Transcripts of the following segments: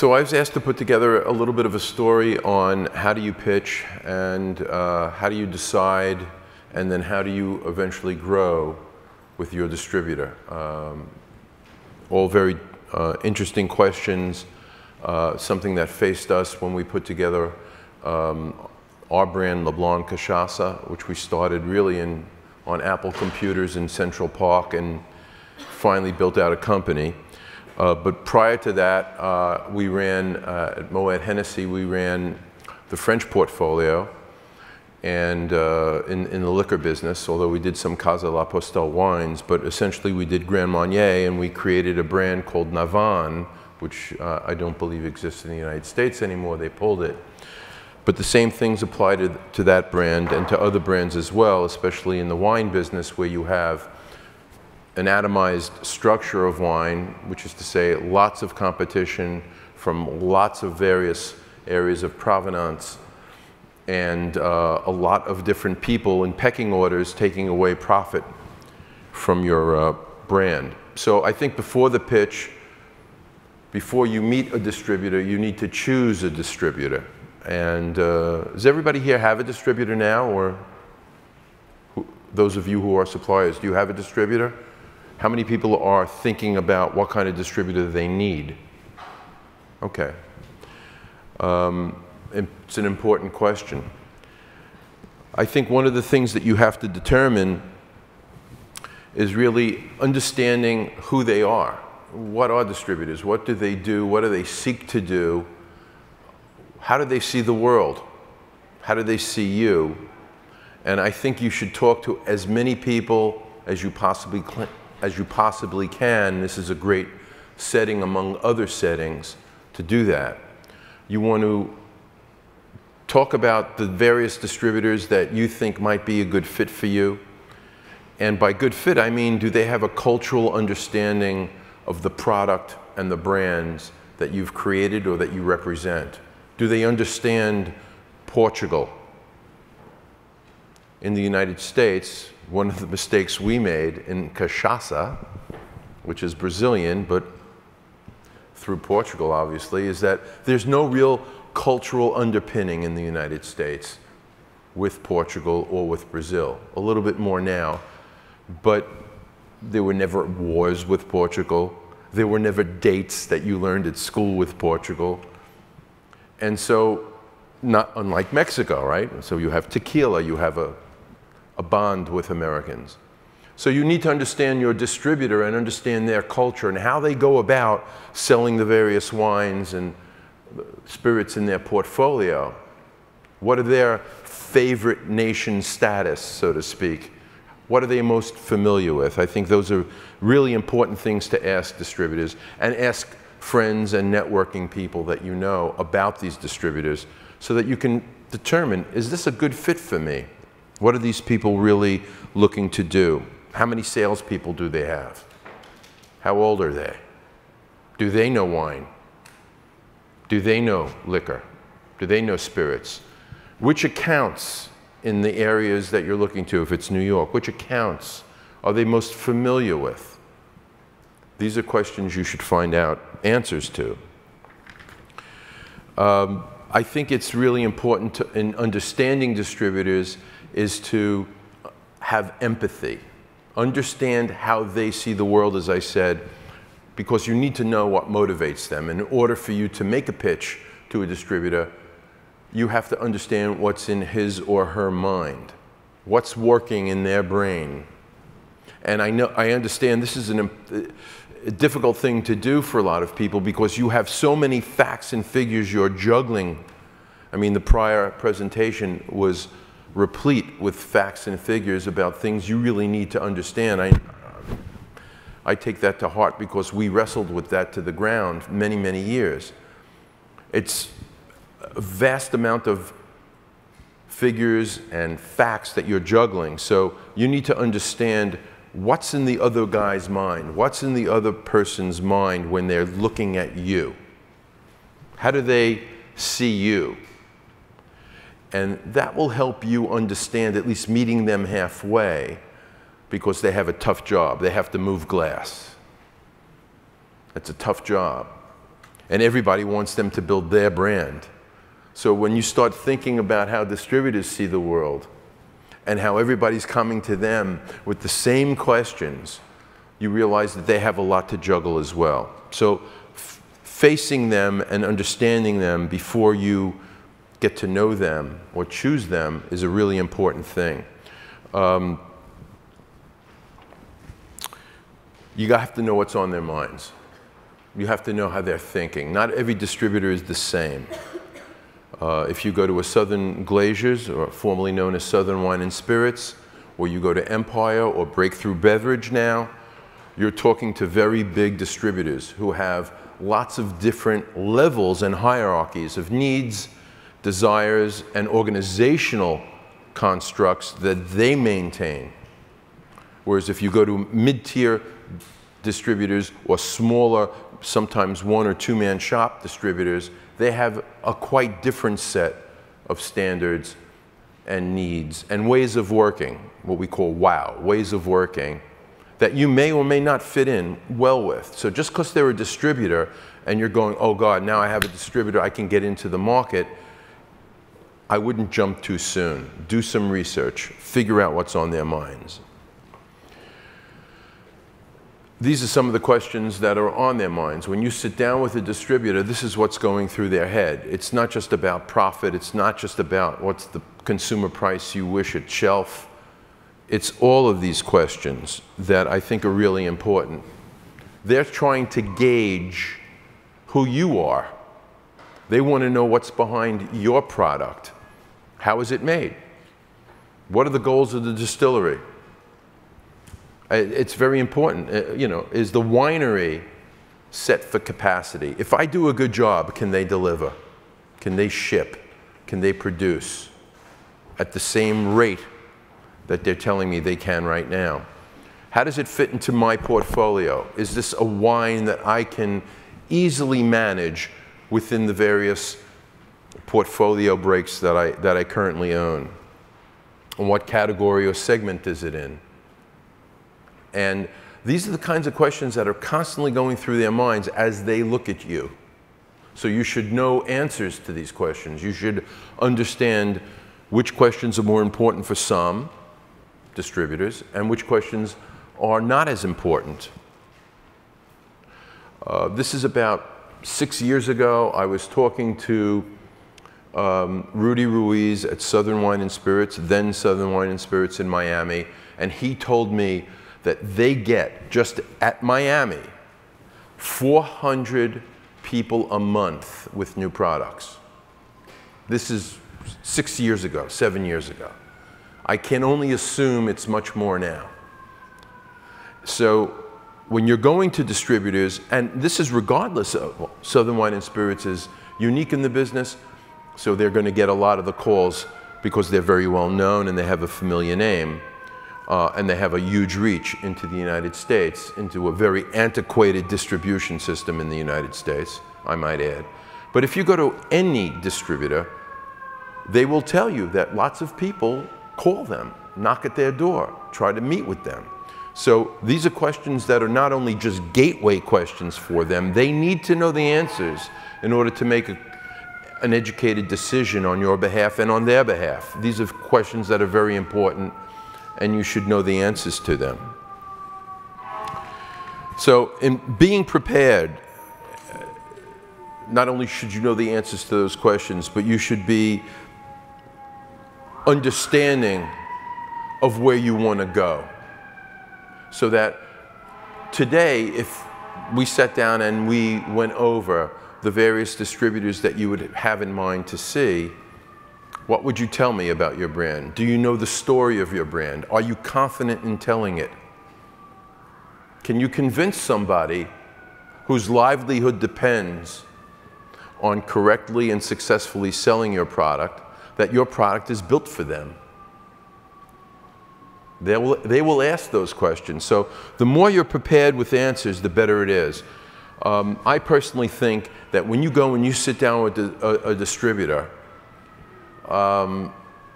So I was asked to put together a little bit of a story on how do you pitch and how do you decide, and then how do you eventually grow with your distributor? All very interesting questions, something that faced us when we put together our brand, LeBlanc Cachaça, which we started really on Apple computers in Central Park and finally built out a company. But prior to that, we ran, at Moet Hennessy, we ran the French portfolio and in the liquor business, although we did some Casa La Postel wines, but essentially we did Grand Marnier and we created a brand called Navan, which I don't believe exists in the United States anymore. They pulled it. But the same things apply to that brand and to other brands as well, especially in the wine business where you have an atomized structure of wine, which is to say lots of competition from lots of various areas of provenance and a lot of different people in pecking orders taking away profit from your brand. So I think before the pitch, before you meet a distributor, you need to choose a distributor. And does everybody here have a distributor now, or who, those of you who are suppliers, do you have a distributor? How many people are thinking about what kind of distributor they need? Okay. It's an important question. I think one of the things that you have to determine is really understanding who they are. What are distributors? What do they do? What do they seek to do? How do they see the world? How do they see you? And I think you should talk to as many people as you possibly can. This is a great setting among other settings to do that. You want to talk about the various distributors that you think might be a good fit for you. And by good fit, I mean, do they have a cultural understanding of the product and the brands that you've created or that you represent? Do they understand Portugal? In the United States, one of the mistakes we made in cachaça, which is Brazilian, but through Portugal, obviously, is that there's no real cultural underpinning in the United States with Portugal or with Brazil. A little bit more now, but there were never wars with Portugal. There were never dates that you learned at school with Portugal. And so, not unlike Mexico, right? So you have tequila, you have a bond with Americans. So you need to understand your distributor and understand their culture and how they go about selling the various wines and spirits in their portfolio. What are their favorite nation status, so to speak? What are they most familiar with? I think those are really important things to ask distributors, and ask friends and networking people that you know about these distributors, so that you can determine, is this a good fit for me? What are these people really looking to do? How many salespeople do they have? How old are they? Do they know wine? Do they know liquor? Do they know spirits? Which accounts in the areas that you're looking to, if it's New York, which accounts are they most familiar with? These are questions you should find out answers to. I think it's really important in understanding distributors is to have empathy. Understand how they see the world, as I said, because you need to know what motivates them. In order for you to make a pitch to a distributor, you have to understand what's in his or her mind, what's working in their brain. And I understand this is a difficult thing to do for a lot of people because you have so many facts and figures you're juggling. I mean, the prior presentation was replete with facts and figures about things you really need to understand. I take that to heart because we wrestled with that to the ground many, many years. It's a vast amount of figures and facts that you're juggling. So you need to understand what's in the other guy's mind? What's in the other person's mind when they're looking at you? How do they see you? And that will help you understand, at least meeting them halfway, because they have a tough job. They have to move glass. It's a tough job. and everybody wants them to build their brand. So when you start thinking about how distributors see the world and how everybody's coming to them with the same questions, you realize that they have a lot to juggle as well. So facing them and understanding them before you get to know them or choose them is a really important thing. You have to know what's on their minds. You have to know how they're thinking. Not every distributor is the same. If you go to a Southern Glazer's, or formerly known as Southern Wine and Spirits, or you go to Empire or Breakthru Beverage now, you're talking to very big distributors who have lots of different levels and hierarchies of needs, desires, and organizational constructs that they maintain. Whereas if you go to mid-tier distributors or smaller, sometimes one or two-man shop distributors, they have a quite different set of standards and needs and ways of working, what we call wow, ways of working, that you may or may not fit in well with. So just because they're a distributor and you're going, oh God, now I have a distributor, I can get into the market, I wouldn't jump too soon. Do some research, figure out what's on their minds. These are some of the questions that are on their minds. When you sit down with a distributor, this is what's going through their head. It's not just about profit. It's not just about what's the consumer price you wish at shelf. It's all of these questions that I think are really important. They're trying to gauge who you are. They want to know what's behind your product. How is it made? What are the goals of the distillery? It's very important, you know, is the winery set for capacity? If I do a good job, can they deliver? Can they ship? Can they produce at the same rate that they're telling me they can right now? How does it fit into my portfolio? Is this a wine that I can easily manage within the various portfolio breaks that I currently own? And what category or segment is it in? And these are the kinds of questions that are constantly going through their minds as they look at you. So you should know answers to these questions. You should understand which questions are more important for some distributors and which questions are not as important. This is about 6 years ago. I was talking to Rudy Ruiz at Southern Wine and Spirits, then Southern Wine and Spirits in Miami, and he told me that they get, just at Miami, 400 people a month with new products. This is 6 years ago, 7 years ago. I can only assume it's much more now. So when you're going to distributors, and this is regardless of, well, Southern Wine and Spirits is unique in the business, so they're going to get a lot of the calls because they're very well known and they have a familiar name. And they have a huge reach into the United States, into a very antiquated distribution system in the United States, I might add. But if you go to any distributor, they will tell you that lots of people call them, knock at their door, try to meet with them. So these are questions that are not only just gateway questions for them, they need to know the answers in order to make an educated decision on your behalf and on their behalf. These are questions that are very important, and you should know the answers to them. So in being prepared, not only should you know the answers to those questions, but you should be understanding of where you want to go. So that today, if we sat down and we went over the various distributors that you would have in mind to see, what would you tell me about your brand? Do you know the story of your brand? Are you confident in telling it? Can you convince somebody whose livelihood depends on correctly and successfully selling your product that your product is built for them? They will ask those questions. So the more you're prepared with answers, the better it is. I personally think that when you go and you sit down with a distributor,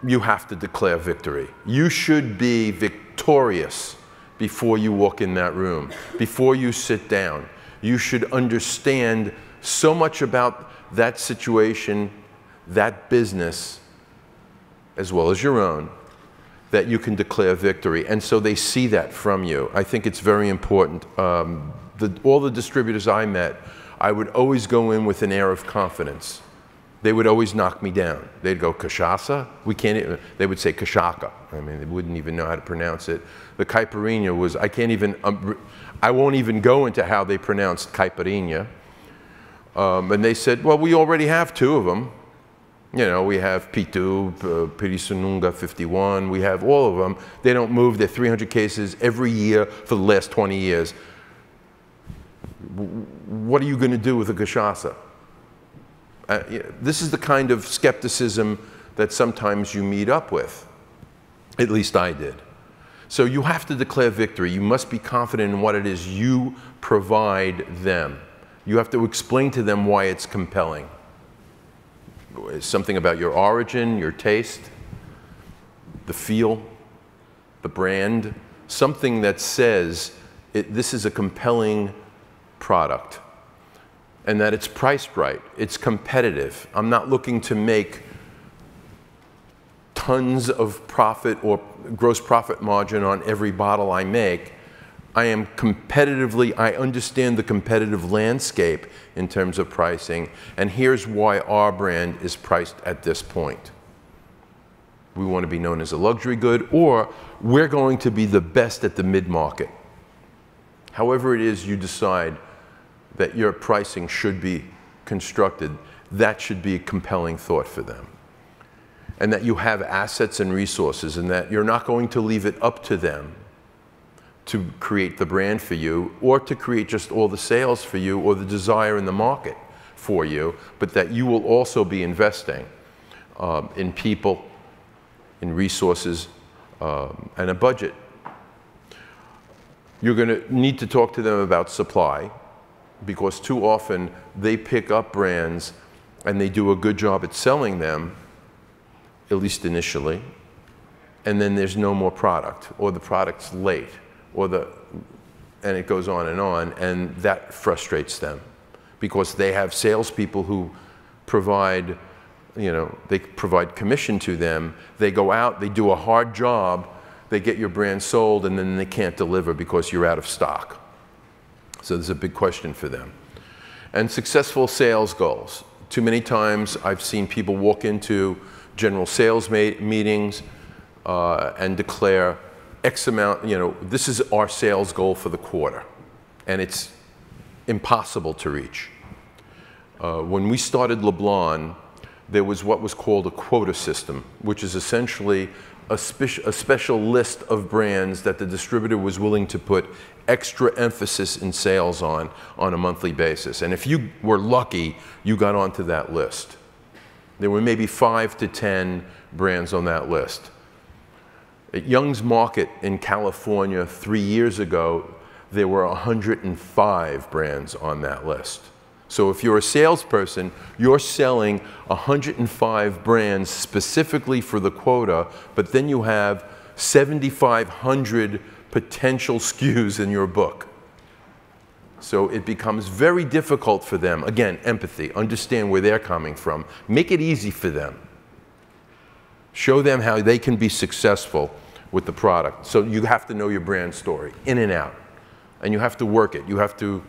you have to declare victory. You should be victorious before you walk in that room, before you sit down. You should understand so much about that situation, that business, as well as your own, that you can declare victory. And so they see that from you. I think it's very important. All the distributors I met, I would always go in with an air of confidence. They would always knock me down. They'd go, cachaça? We can't even, they would say cachaca. I mean, they wouldn't even know how to pronounce it. The caipirinha was, I can't even, I won't even go into how they pronounced caipirinha. And they said, well, we already have two of them. You know, we have Pitu, Pirassununga 51, we have all of them. They don't move. They're 300 cases every year for the last 20 years. What are you going to do with a cachaça? This is the kind of skepticism that sometimes you meet up with. At least I did. So you have to declare victory. You must be confident in what it is you provide them. You have to explain to them why it's compelling. Something about your origin, your taste, the feel, the brand, something that says this is a compelling product and that it's priced right, it's competitive. I'm not looking to make tons of profit or gross profit margin on every bottle I make. I am competitively, I understand the competitive landscape in terms of pricing, and here's why our brand is priced at this point. We want to be known as a luxury good, or we're going to be the best at the mid-market. However it is you decide that your pricing should be constructed, that should be a compelling thought for them. And that you have assets and resources, and that you're not going to leave it up to them to create the brand for you, or to create just all the sales for you, or the desire in the market for you, but that you will also be investing in people, in resources, and a budget. You're going to need to talk to them about supply, because too often they pick up brands and they do a good job at selling them, at least initially, and then there's no more product, or the product's late. And it goes on, and that frustrates them because they have salespeople who provide, you know, they provide commission to them. They go out, they do a hard job, they get your brand sold, and then they can't deliver because you're out of stock. So there's a big question for them. And successful sales goals. Too many times I've seen people walk into general sales meetings and declare, X amount, you know, this is our sales goal for the quarter, and it's impossible to reach. When we started Leblon, there was what was called a quota system, which is essentially a special list of brands that the distributor was willing to put extra emphasis in sales on a monthly basis. And if you were lucky, you got onto that list. There were maybe 5 to 10 brands on that list. At Young's Market in California 3 years ago, there were 105 brands on that list. So if you're a salesperson, you're selling 105 brands specifically for the quota, but then you have 7,500 potential SKUs in your book. So it becomes very difficult for them. Again, empathy, understand where they're coming from. Make it easy for them. Show them how they can be successful with the product. So you have to know your brand story, in and out. And you have to work it. You have to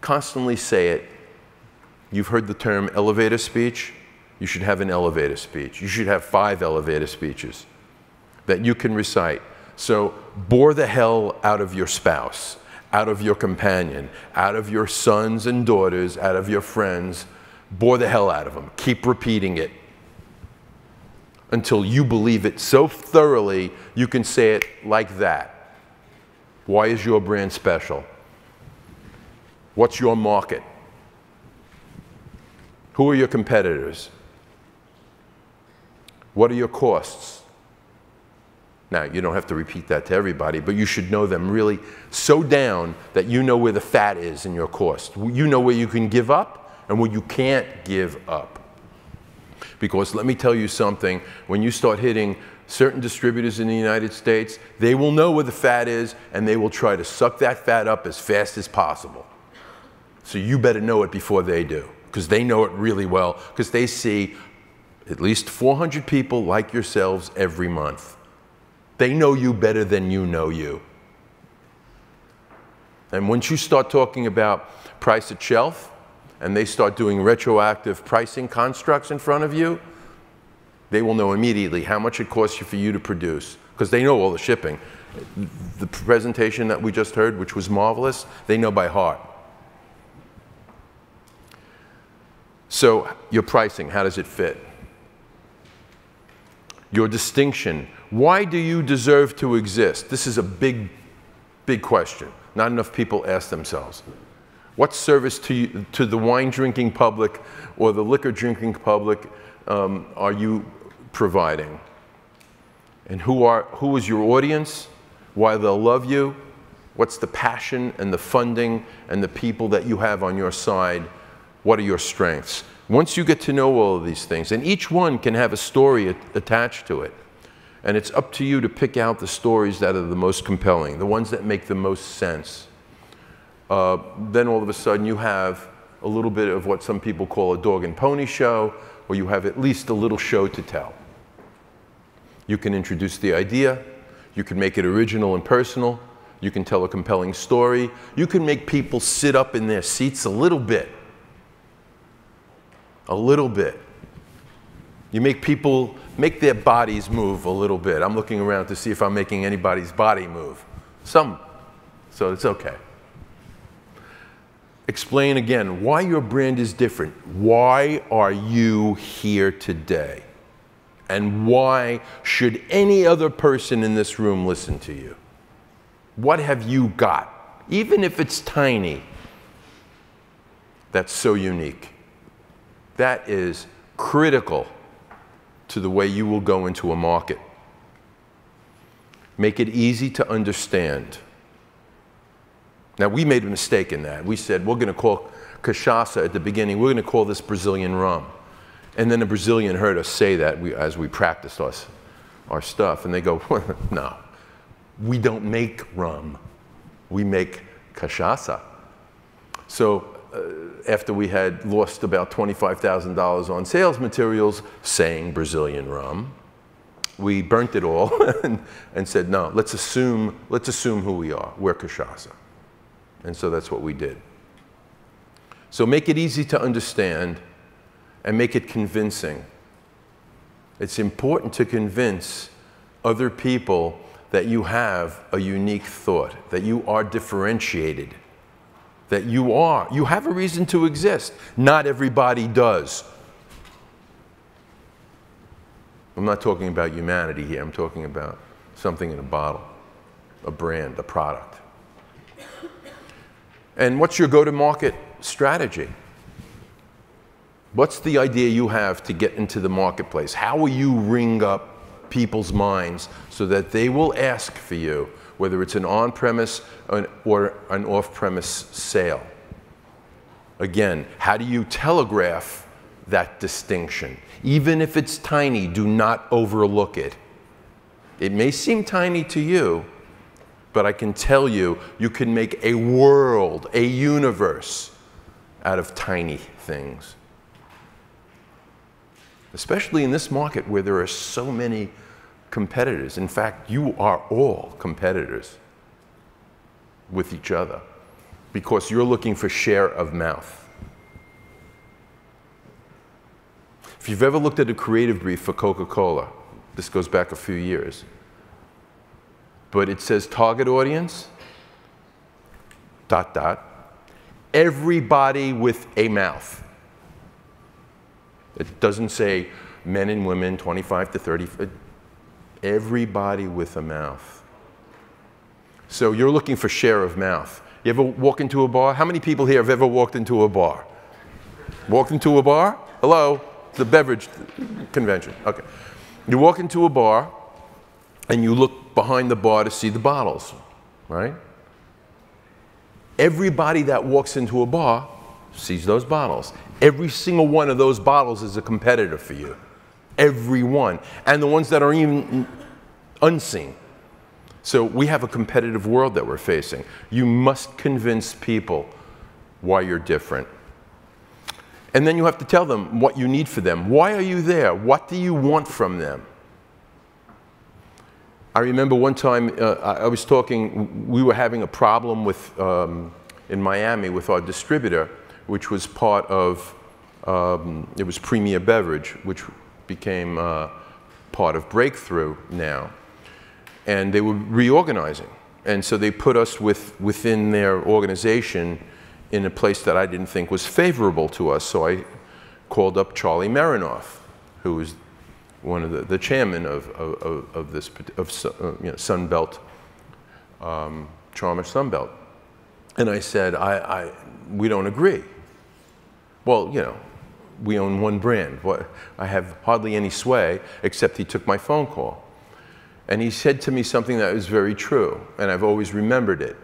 constantly say it. You've heard the term elevator speech. You should have an elevator speech. You should have 5 elevator speeches that you can recite. So bore the hell out of your spouse, out of your companion, out of your sons and daughters, out of your friends. Bore the hell out of them. Keep repeating it until you believe it so thoroughly you can say it like that. Why is your brand special? What's your market? Who are your competitors? What are your costs? Now, you don't have to repeat that to everybody, but you should know them really so down that you know where the fat is in your cost. You know where you can give up and where you can't give up. Because let me tell you something, when you start hitting certain distributors in the United States, they will know where the fat is and they will try to suck that fat up as fast as possible So you better know it before they do, because they know it really well, because they see at least 400 people like yourselves every month. They know you better than you know you. And once you start talking about price at shelf, and they start doing retroactive pricing constructs in front of you, they will know immediately how much it costs you for you to produce, because they know all the shipping. The presentation that we just heard, which was marvelous, they know by heart. So your pricing, how does it fit? Your distinction, why do you deserve to exist? This is a big, big question. Not enough people ask themselves. What service to you, to the wine drinking public or the liquor drinking public are you providing? And who is your audience? Why they'll love you? What's the passion and the funding and the people that you have on your side? What are your strengths? Once you get to know all of these things, and each one can have a story attached to it, and it's up to you to pick out the stories that are the most compelling, the ones that make the most sense. Then all of a sudden you have a little bit of what some people call a dog and pony show, where you have at least a little show to tell. You can introduce the idea, you can make it original and personal, you can tell a compelling story, you can make people sit up in their seats a little bit. A little bit. You make people make their bodies move a little bit. I'm looking around to see if I'm making anybody's body move. Some, so it's okay. Explain again why your brand is different. Why are you here today? And why should any other person in this room listen to you? What have you got, even if it's tiny, that's so unique? That is critical to the way you will go into a market. Make it easy to understand. Now, we made a mistake in that. We said, we're going to call cachaça at the beginning, we're going to call this Brazilian rum. And then a Brazilian heard us say that as we practiced our stuff, and they go, no, we don't make rum. We make cachaça. So after we had lost about $25,000 on sales materials saying Brazilian rum, we burnt it all and said, no, let's assume who we are. We're cachaça. And so that's what we did. So make it easy to understand and make it convincing. It's important to convince other people that you have a unique thought, that you are differentiated, that you have a reason to exist. Not everybody does. I'm not talking about humanity here. I'm talking about something in a bottle, a brand, a product. And what's your go-to-market strategy? What's the idea you have to get into the marketplace? How will you ring up people's minds so that they will ask for you, whether it's an on-premise or an off-premise sale? Again, how do you telegraph that distinction? Even if it's tiny, do not overlook it. It may seem tiny to you, but I can tell you, you can make a world, a universe out of tiny things. Especially in this market where there are so many competitors. In fact, you are all competitors with each other because you're looking for share of mouth. If you've ever looked at a creative brief for Coca-Cola, this goes back a few years, but it says target audience, everybody with a mouth. It doesn't say men and women, 25 to 30. Everybody with a mouth. So you're looking for share of mouth. You ever walk into a bar? How many people here have ever walked into a bar? Walked into a bar? Hello? The beverage convention. Okay. You walk into a bar and you look behind the bar to see the bottles, right? Everybody that walks into a bar sees those bottles. Every single one of those bottles is a competitor for you. Everyone, and the ones that are even unseen. So we have a competitive world that we're facing. You must convince people why you're different. And then you have to tell them what you need for them. Why are you there? What do you want from them? I remember one time I was talking, we were having a problem with, in Miami with our distributor, which was part of, it was Premier Beverage, which became part of Breakthru now. And they were reorganizing. And so they put us within their organization in a place that I didn't think was favorable to us. So I called up Charlie Marinoff, who was one of the chairman of this, you know, Sunbelt, Charmer Sunbelt. And I said, we don't agree. Well, you know, we own one brand. What, I have hardly any sway, except he took my phone call. And he said to me something that was very true, and I've always remembered it.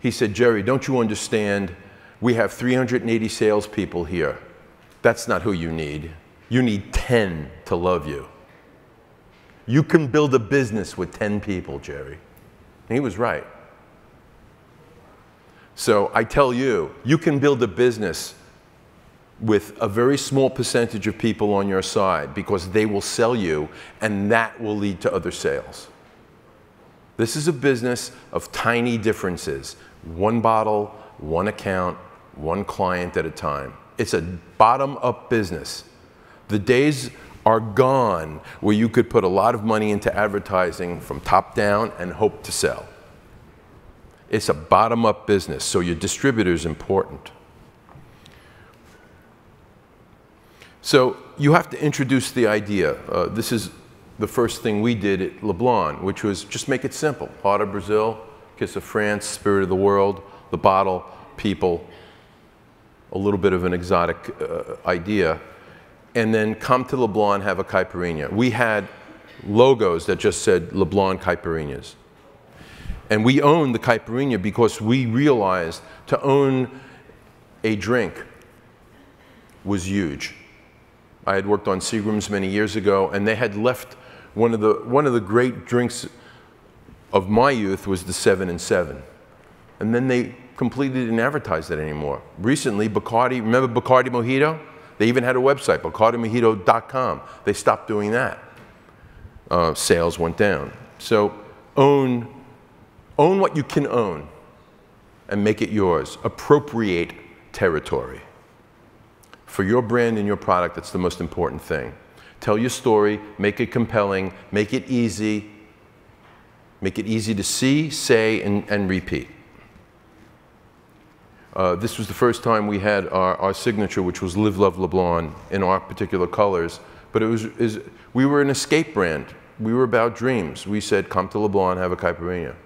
He said, Jerry, don't you understand? We have 380 salespeople here. That's not who you need. You need 10 to love you. You can build a business with 10 people, Jerry. And he was right. So I tell you, you can build a business with a very small percentage of people on your side because they will sell you, and that will lead to other sales. This is a business of tiny differences. One bottle, one account, one client at a time. It's a bottom-up business. The days are gone where you could put a lot of money into advertising from top down and hope to sell. It's a bottom-up business, so your distributor is important. So you have to introduce the idea. This is the first thing we did at Leblon, which was just make it simple. Heart of Brazil, kiss of France, spirit of the world, the bottle, people, a little bit of an exotic idea. And then come to Leblon, have a caipirinha. We had logos that just said Leblon caipirinhas. And we owned the caipirinha because we realized to own a drink was huge. I had worked on Seagram's many years ago, and they had left one of the great drinks of my youth was the 7 and 7. And then they completely didn't advertise it anymore. Recently, Bacardi, remember Bacardi Mojito? They even had a website, BacardiMojito.com. They stopped doing that. Sales went down. So own what you can own and make it yours. Appropriate territory. For your brand and your product, that's the most important thing. Tell your story, make it compelling, make it easy. Make it easy to see, say, and repeat. This was the first time we had our signature, which was Live, Love, Leblon, in our particular colors. But it was we were an escape brand. We were about dreams. We said, come to Leblon, have a caipirinha.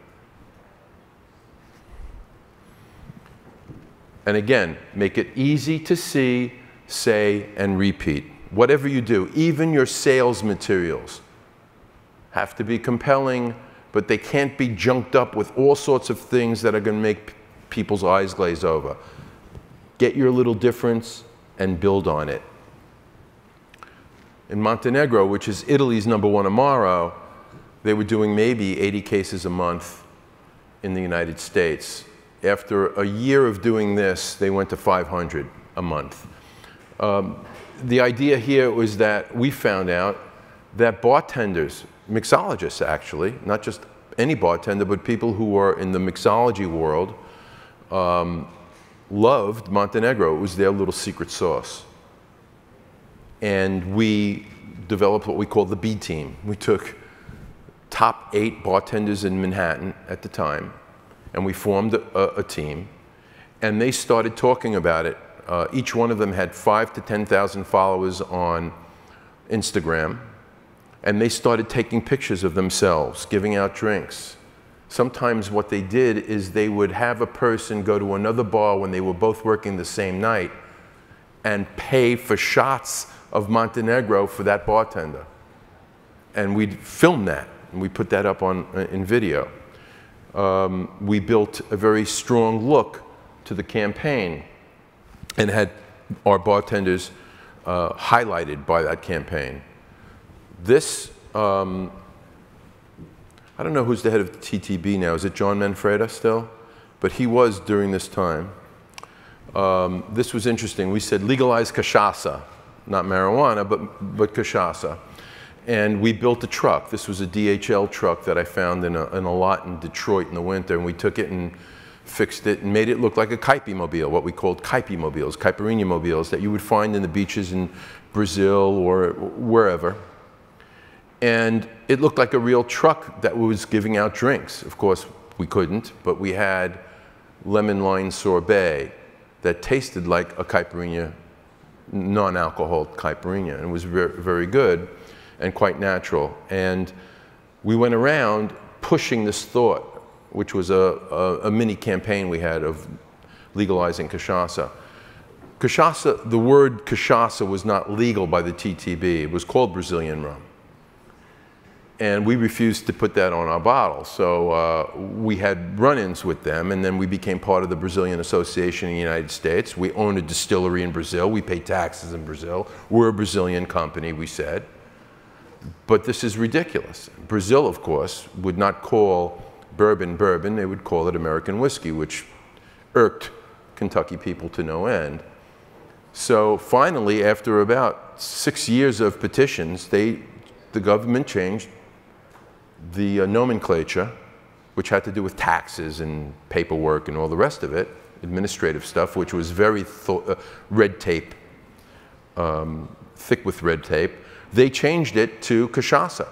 And again, make it easy to see, say, and repeat. Whatever you do, even your sales materials have to be compelling, but they can't be junked up with all sorts of things that are going to make people's eyes glaze over. Get your little difference and build on it. In Montenegro, which is Italy's #1 Amaro, they were doing maybe 80 cases a month in the United States. After a year of doing this, they went to 500 a month. The idea here was that we found out that bartenders, mixologists actually, not just any bartender, but people who were in the mixology world, loved Montenegro. It was their little secret sauce. And we developed what we call the B team. We took top 8 bartenders in Manhattan at the time, and we formed a team. And they started talking about it. Each one of them had 5,000 to 10,000 followers on Instagram. And they started taking pictures of themselves, giving out drinks. Sometimes what they did is they would have a person go to another bar when they were both working the same night and pay for shots of Montenegro for that bartender. And we'd film that, and we put that up in video. We built a very strong look to the campaign and had our bartenders highlighted by that campaign. This, I don't know who's the head of TTB now. Is it John Manfreda still? But he was during this time. This was interesting. We said legalize cachaça, not marijuana, but cachaça. And we built a truck. This was a DHL truck that I found in a lot in Detroit in the winter, and we took it and fixed it and made it look like a caipi mobile, what we called caipi mobiles, caipirinha mobiles, that you would find in the beaches in Brazil or wherever. And it looked like a real truck that was giving out drinks. Of course, we couldn't, but we had lemon lime sorbet that tasted like a caipirinha, non-alcoholic caipirinha, and it was very, very good and quite natural. And we went around pushing this thought, which was a mini campaign we had of legalizing cachaça. Cachaça, the word cachaça was not legal by the TTB. It was called Brazilian rum. And we refused to put that on our bottle. So we had run-ins with them, and then we became part of the Brazilian Association in the United States. We owned a distillery in Brazil. We pay taxes in Brazil. We're a Brazilian company, we said. But this is ridiculous. Brazil, of course, would not call bourbon bourbon. They would call it American whiskey, which irked Kentucky people to no end. So finally, after about 6 years of petitions, the government changed the nomenclature, which had to do with taxes and paperwork and all the rest of it, administrative stuff, which was very red tape, thick with red tape. They changed it to cachaça.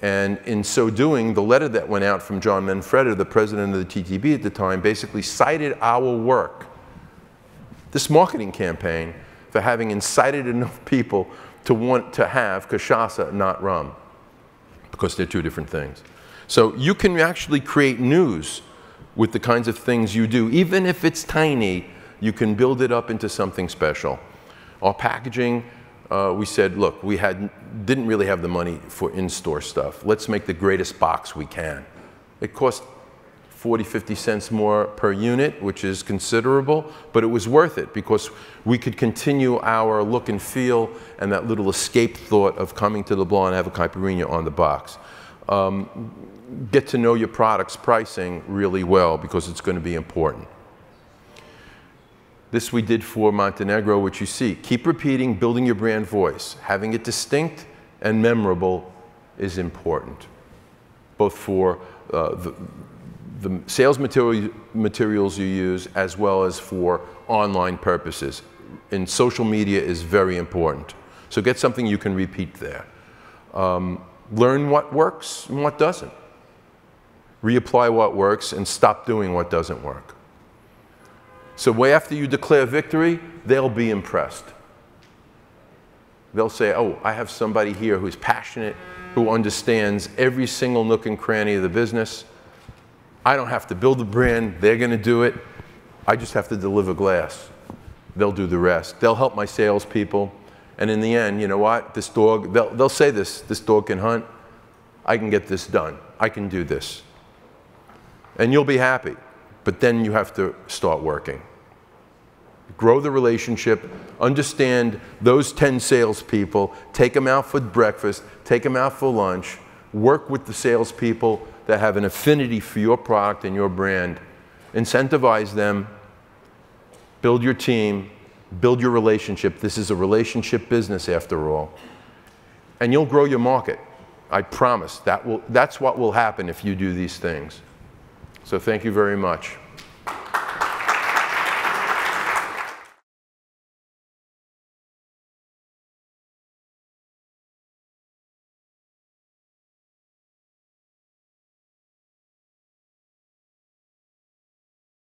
And in so doing, the letter that went out from John Manfreda, the president of the TTB at the time, basically cited our work, this marketing campaign, for having incited enough people to want to have cachaça, not rum, because they're two different things. So you can actually create news with the kinds of things you do. Even if it's tiny, you can build it up into something special. Our packaging, we said, look, we didn't really have the money for in-store stuff. Let's make the greatest box we can. It cost 40, 50 cents more per unit, which is considerable, but it was worth it because we could continue our look and feel and that little escape thought of coming to Leblon and have a caipirinha on the box. Get to know your product's pricing really well because it's going to be important. This we did for Montenegro, which you see. Keep repeating, building your brand voice. Having it distinct and memorable is important, both for the sales materials you use, as well as for online purposes. And social media is very important. So get something you can repeat there. Learn what works and what doesn't. Reapply what works and stop doing what doesn't work. So way after you declare victory, they'll be impressed. They'll say, oh, I have somebody here who's passionate, who understands every single nook and cranny of the business. I don't have to build a brand. They're going to do it. I just have to deliver glass. They'll do the rest. They'll help my salespeople. And in the end, you know what? This dog, they'll say this. This dog can hunt. I can get this done. I can do this. And you'll be happy. But then you have to start working. Grow the relationship. Understand those 10 salespeople. Take them out for breakfast. Take them out for lunch. Work with the salespeople that have an affinity for your product and your brand. Incentivize them, build your team, build your relationship. This is a relationship business after all. And you'll grow your market. I promise that's what will happen if you do these things. So thank you very much.